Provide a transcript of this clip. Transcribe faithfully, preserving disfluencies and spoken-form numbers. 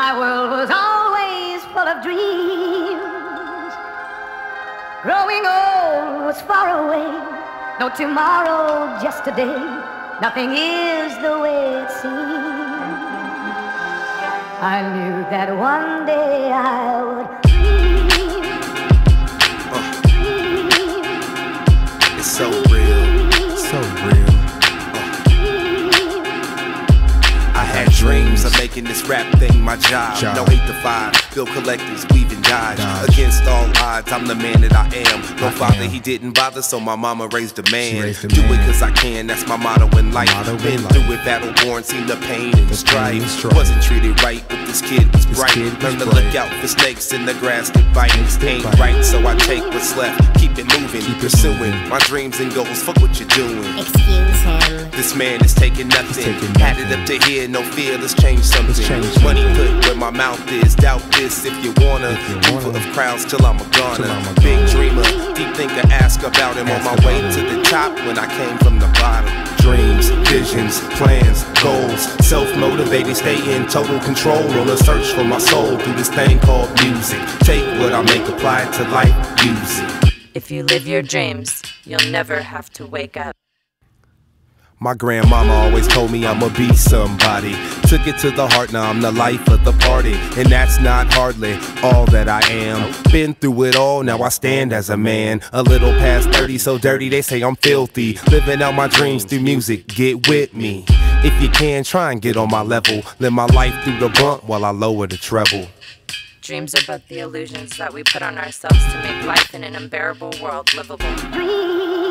My world was always full of dreams. Growing old was far away, no tomorrow, just today. Nothing is the way it seems. I knew that one day I would dream, oh. dream. It's so real, so real. Had dreams of making this rap thing my job. job. No eight to five, bill collectors, weave and dodge. dodge. Against all odds, I'm the man that I am. No I father, am. He didn't bother, so my mama raised a man. Raised a Do man. it cause I can, that's my motto in life. Motto Been in life. through it, battle born, seen the pain and the strife. Pain Wasn't treated right, but this kid was this bright. Kid Learned was to bright. look out for snakes in the grass that bite. Ain't bite. right, so I take what's left. Keep it moving, keep pursuing it. my dreams and goals. Fuck what you're doing. Excuse him. This man is taking nothing. Taking nothing. Had it up to here, no fear, let's change something. Let's change Money put where my mouth is. Doubt this if you wanna. People of crowds till I'm a goner. I'm a Big goner. dreamer, deep thinker, ask about him. Ask On my way him. to the top when I came from the bottom. Dreams, visions, plans, goals. Self-motivated, stay in total control. On a search for my soul through this thing called music. Take what I make, apply it to life, use it. If you live your dreams, you'll never have to wake up. My grandmama always told me I'ma be somebody. Took it to the heart, now I'm the life of the party. And that's not hardly all that I am. Been through it all, now I stand as a man. A little past thirty, so dirty they say I'm filthy. Living out my dreams through music, get with me. If you can, try and get on my level. Live my life through the bump while I lower the treble. Dreams are but the illusions that we put on ourselves to make life in an unbearable world livable.